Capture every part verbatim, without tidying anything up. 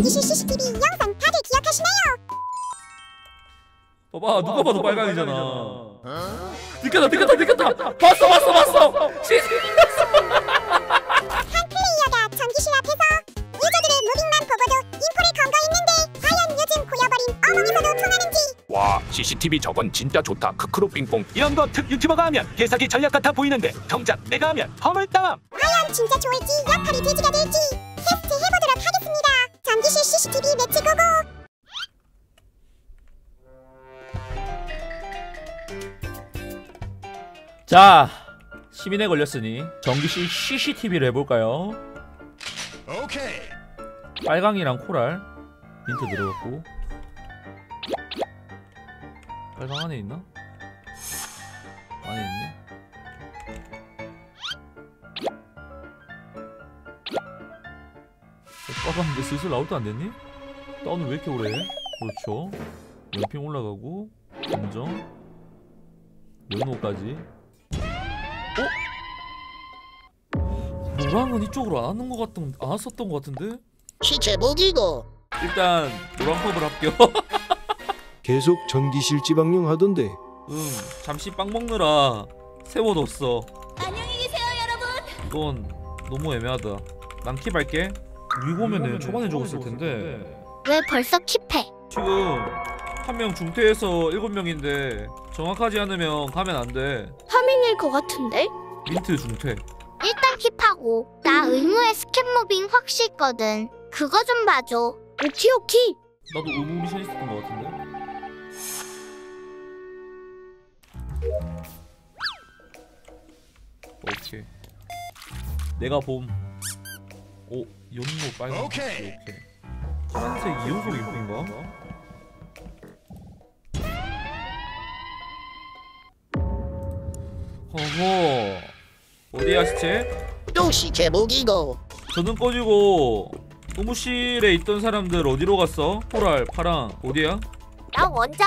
이십 씨씨티비 영상 다들 기억하시나요? 봐봐, 누가 봐도 빨강이잖아. 느꼈다 느꼈다 느꼈다. 봤어 봤어 봤어. 씨씨티비 봤어. 한 플레이어가 전기실 앞에서 유저들의 무빙만 보고도 인포를 건 거 있는데 과연 요즘 고여버린 어몽에서도 통하는지. 와, 씨씨티비 저건 진짜 좋다. 크크로 빙봉. 이런 거 특 유튜버가 하면 개사기 전략 같아 보이는데 정작 내가 하면 허물땀. 과연 진짜 좋을지 역할이 돼지가 될지 테스트 해보도록 하겠습니다. 전기실 씨씨티비 매치 고고. 자, 시민에 걸렸으니 전기실 씨씨티비를 해볼까요? 오케이. 빨강이랑 코랄 민트 들어갔고. 빨강 안에 있나? 안에 있네. 빠졌는데 슬슬 나올 때 안 됐니? 다운을 왜 이렇게 오래 해? 그렇죠. 연핑 올라가고 감정 연호까지. 어? 노랑은 이쪽으로 안 왔는 것 같은, 안 왔었던 것 같은데? 시체 먹이고. 일단 노랑컵을 합격. 계속 전기실 지방용 하던데. 음, 잠시 빵 먹느라 세워뒀어. 안녕히 계세요 여러분. 이건 너무 애매하다. 난 킵할게. 이거면은 초반에 죽었을 텐데. 왜 벌써 킵해? 지금 한 명 중퇴해서 일곱 명인데 정확하지 않으면 가면 안 돼. 파밍일 것 같은데? 민트 중퇴. 일단 킵하고. 나 의무의 스캔 무빙 확실거든. 그거 좀 봐줘. 오키 오키. 나도 의무 미션 있었던 것 같은데. 오케이. 내가 봄. 오, 연모 빨간. 오케이. 파란색 이연속 이쁜가? 어허, 어디야 시체? 또 시체 먹이고. 저는 꺼지고. 의무실에 있던 사람들 어디로 갔어? 코랄, 파랑, 어디야? 나 먼저.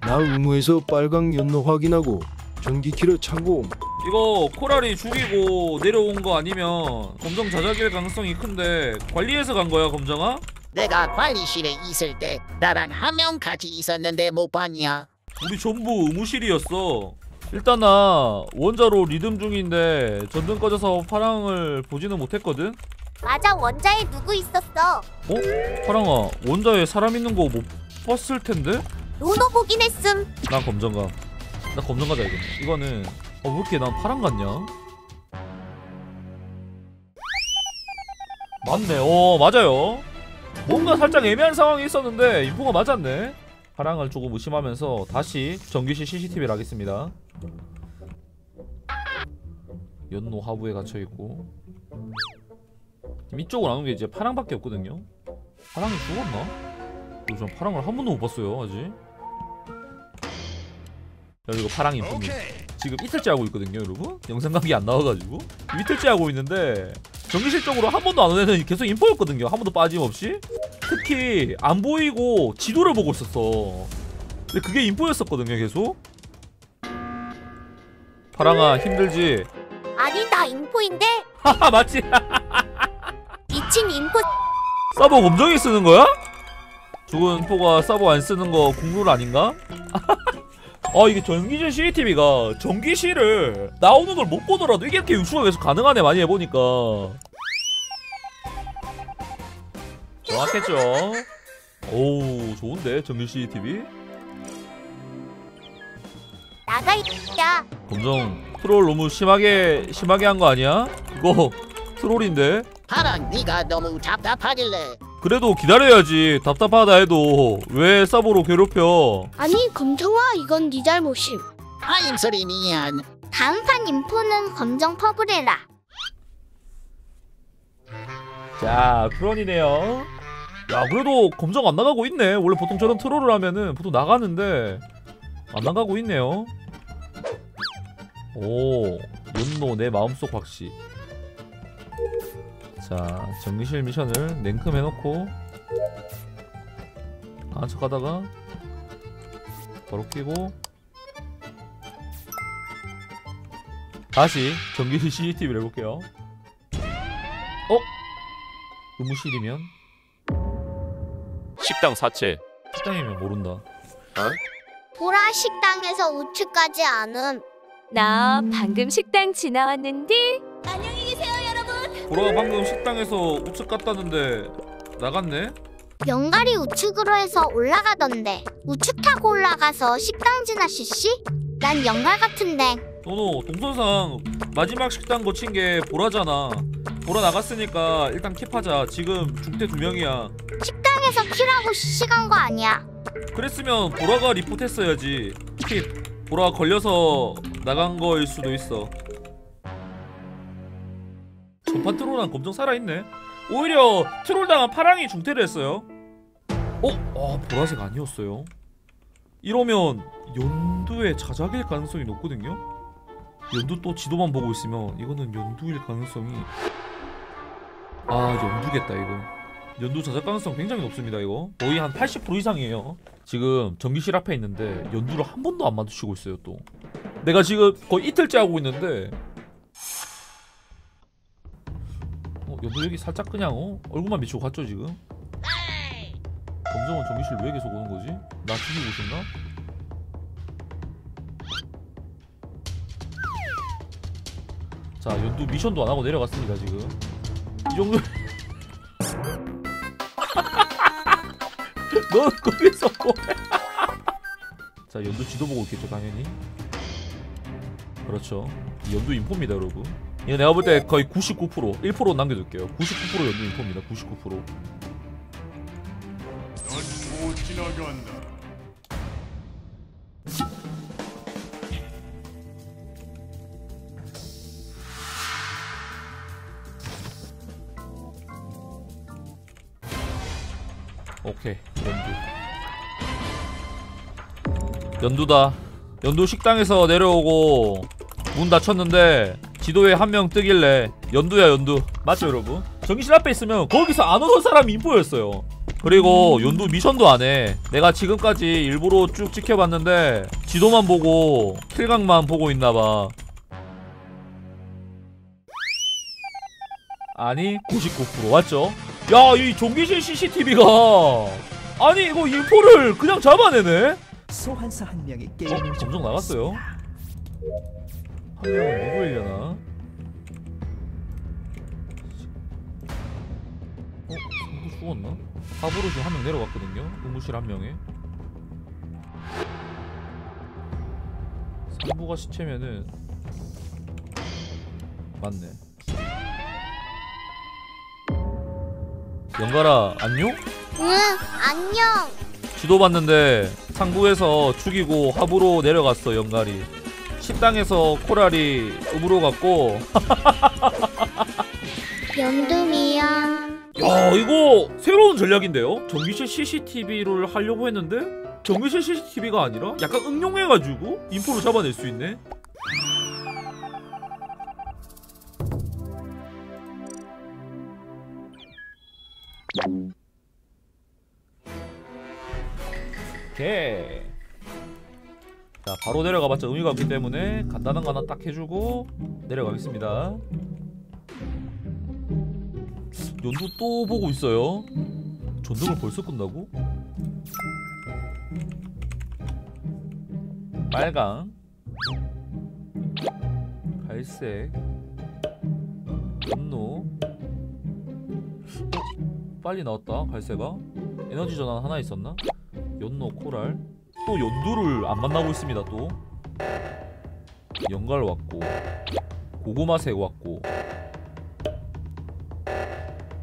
나 의무에서 빨강 연로 확인하고 전기키를 차고. 이거 코랄이 죽이고 내려온 거 아니면 검정 자작일 가능성이 큰데 관리해서 간 거야 검정아? 내가 관리실에 있을 때 나랑 한 명 같이 있었는데 못 봤냐? 우리 전부 의무실이었어. 일단 나 원자로 리듬 중인데 전등 꺼져서 파랑을 보지는 못했거든? 맞아, 원자에 누구 있었어? 어? 파랑아, 원자에 사람 있는 거 못 봤을 텐데? 로노 보긴 했음. 난 검정가. 나 검정가자 이거. 이거는 어, 왜 이렇게 난 파랑 같냐? 맞네, 어 맞아요. 뭔가 살짝 애매한 상황이 있었는데 인포가 맞았네? 파랑을 조금 의심하면서 다시 전기실 씨씨티비를 하겠습니다. 연노 하부에 갇혀있고 이쪽으로 나오는 게 이제 파랑밖에 없거든요. 파랑이 죽었나? 전 파랑을 한 번도 못 봤어요 아직. 야, 이거 파랑이 인포입니다. 지금 이틀째 하고 있거든요 여러분? 영상각이 안 나와가지고 이틀째 하고 있는데 전기실 쪽으로 한 번도 안 오는 애는 계속 인포였거든요. 한 번도 빠짐없이. 특히 안 보이고 지도를 보고 있었어. 근데 그게 인포였었거든요 계속. 파랑아 힘들지? 아니 나 인포인데? 하하 맞지? 미친 인포. 서버 검정이 쓰는 거야? 죽은 인포가 서버 안 쓰는 거 국룰 아닌가? 아 이게 전기실 씨씨티비가 전기실을 나오는 걸 못 보더라도 이게 이렇게 유추가 계속 가능하네. 많이 해보니까 정확했죠? 오우 좋은데 전기실 씨씨티비? 나가 있다. 검정 트롤 너무 심하게 심하게 한 거 아니야? 그거 트롤인데? 파랑 네가 너무 답답하길래. 그래도 기다려야지. 답답하다 해도 왜 서버로 괴롭혀? 아니 검정아 이건 네 잘못임. 아임 소리 미안. 다음 판 인포는 검정 퍼블해라. 자 트롤이네요. 야 그래도 검정 안 나가고 있네. 원래 보통 저런 트롤을 하면은 보통 나가는데 안 나가고 있네요. 오 연노 내 마음속 박씨. 자 전기실 미션을 냉큼 해놓고 안 척하다가 바로 끼고 다시 전기실 씨씨티비를 해볼게요. 어? 의무실이면? 식당 사채. 식당이면 모른다. 어? 보라 식당에서 우측까지 아는. 나 방금 식당 지나왔는데. 안녕히 계세요 여러분. 보라가 방금 식당에서 우측 갔다는데 나갔네? 연가리 우측으로 해서 올라가던데. 우측 타고 올라가서 식당 지나 씨씨? 난 연갈 같은데. 너도 동선상 마지막 식당 거친 게 보라잖아. 보라 나갔으니까 일단 킵하자. 지금 중대 두 명이야. 식당에서 킬하고 씨씨 간 거 아니야? 그랬으면 보라가 리포트 했어야지. 킵. 보라 걸려서 나간 거일 수도 있어. 전판 트롤한 검정 살아있네. 오히려 트롤당한 파랑이 중퇴를 했어요. 어? 아 보라색 아니었어요? 이러면 연두의 자작일 가능성이 높거든요? 연두 또 지도만 보고 있으면 이거는 연두일 가능성이... 아 연두겠다 이거. 연두 자작 가능성 굉장히 높습니다 이거. 거의 한 팔십 퍼센트 이상이에요. 지금 전기실 앞에 있는데 연두를 한 번도 안 마주치고 있어요 또. 내가 지금 거의 이틀째 하고 있는데 연두 여기 살짝 그냥 어? 얼굴만 비추고 갔죠 지금? 검정은 전기실 왜 계속 오는 거지? 나 죽이고 있었나? 자 연두 미션도 안 하고 내려갔습니다 지금. 이 정도. 넌 거기서 뭐해? 자 연두 지도 보고 있겠죠 당연히. 그렇죠. 연두 인포입니다 여러분. 이거 내가 볼 때 거의 구십구 퍼센트 일 퍼센트 남겨둘게요. 구십구 퍼센트 연두 인포입니다. 구십구 퍼센트. 넌 못 지나간다. 오케이 연두. 연두다. 연두 식당에서 내려오고 문 닫혔는데 지도에 한 명 뜨길래 연두야 연두 맞죠 여러분? 전기실 앞에 있으면 거기서 안 오던 사람이 인포였어요. 그리고 연두 미션도 안 해. 내가 지금까지 일부러 쭉 지켜봤는데 지도만 보고 킬각만 보고 있나봐. 아니 구십구 퍼센트 맞죠? 야 이 전기실 씨씨티비가 아니 이거 인포를 그냥 잡아내네? 소환사 한 명이 게임. 어? 점점 나갔어요? 한 명은 누구이려나? 어? 누구 죽었나? 하부로 지금 한 명 내려갔거든요? 의무실 한 명에 삼부가 시체면은 맞네. 연가라 안녕? 응 안녕. 지도 봤는데 상부에서 죽이고 하부로 내려갔어 연가리. 식당에서 코랄이 음으로 갔고. 연두미안. 야 이거 새로운 전략인데요? 전기실 씨씨티비를 하려고 했는데 전기실 씨씨티비가 아니라 약간 응용해가지고 인포를 잡아낼 수 있네. 오케이. 자 바로 내려가봤자 의미가 없기 때문에 간단한 거 하나 딱 해주고 내려가겠습니다. 연두 또 보고 있어요. 전등을 벌써 끈다고? 빨강 갈색 연노. 빨리 나왔다 갈색아. 에너지 전환 하나 있었나? 연노 코랄. 또 연두를 안 만나고 있습니다 또. 연갈 왔고 고구마색 왔고.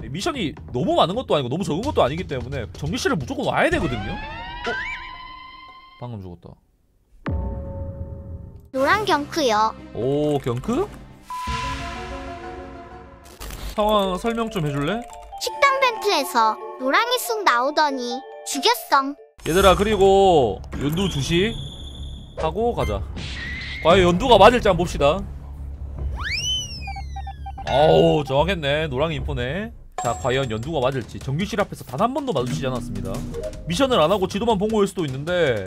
미션이 너무 많은 것도 아니고 너무 적은 것도 아니기 때문에 전기실을 무조건 와야 되거든요? 어? 방금 죽었다. 노란 경크요. 오 경크? 상황 설명 좀 해줄래? 식당 벤트에서 노랑이 쑥 나오더니 죽였어. 얘들아 그리고 연두 주시 하고 가자. 과연 연두가 맞을지 한번 봅시다. 아우 정확했네. 노랑이 인포네. 자 과연 연두가 맞을지. 전기실 앞에서 단 한 번도 마주치지 않았습니다. 미션을 안 하고 지도만 본 거일 수도 있는데.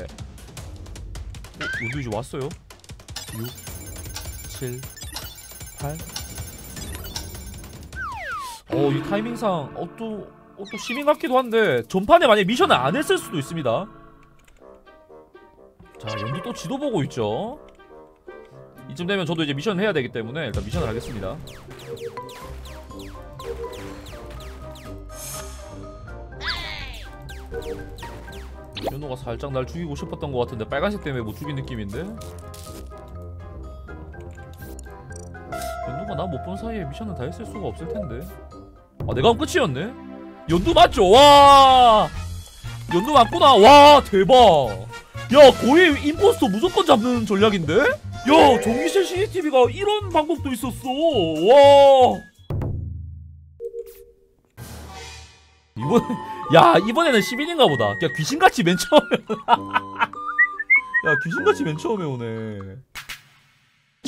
어, 연두 이제 왔어요. 육 칠 팔. 어 이 타이밍상 어 또 어, 또 시민 같기도 한데 전판에 만약에 미션을 안 했을 수도 있습니다. 자, 연두 또 지도 보고 있죠. 이쯤 되면 저도 이제 미션을 해야 되기 때문에 일단 미션을 하겠습니다. 연호가 살짝 날 죽이고 싶었던 것 같은데 빨간색 때문에 못 죽인 느낌인데? 연호가 나 못 본 사이에 미션은 다 했을 수가 없을 텐데. 아, 내가 하면 끝이었네? 연두 맞죠? 와! 연두 맞구나. 와, 대박. 야, 거의 임포스터 무조건 잡는 전략인데? 야, 전기실 씨씨티비가 이런 방법도 있었어. 와! 이번 야, 이번에는 시민인가 보다. 야, 귀신같이 맨 처음에 야, 귀신같이 맨 처음에 오네.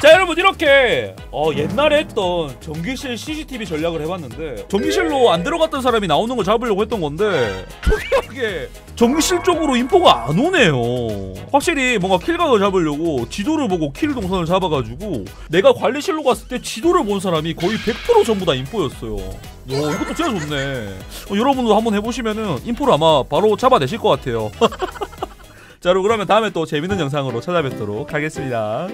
자, 여러분, 이렇게 어, 옛날에 했던 전기실 씨씨티비 전략을 해봤는데, 전기실로 안 들어갔던 사람이 나오는 걸 잡으려고 했던 건데 특이하게 전기실 쪽으로 인포가 안 오네요. 확실히 뭔가 킬각을 잡으려고 지도를 보고 킬 동선을 잡아가지고 내가 관리실로 갔을 때 지도를 본 사람이 거의 백 퍼센트 전부 다 인포였어요. 오, 이것도 진짜 좋네. 어, 여러분도 한번 해보시면은 인포를 아마 바로 잡아내실 것 같아요. 자, 그러면 다음에 또 재밌는 영상으로 찾아뵙도록 하겠습니다.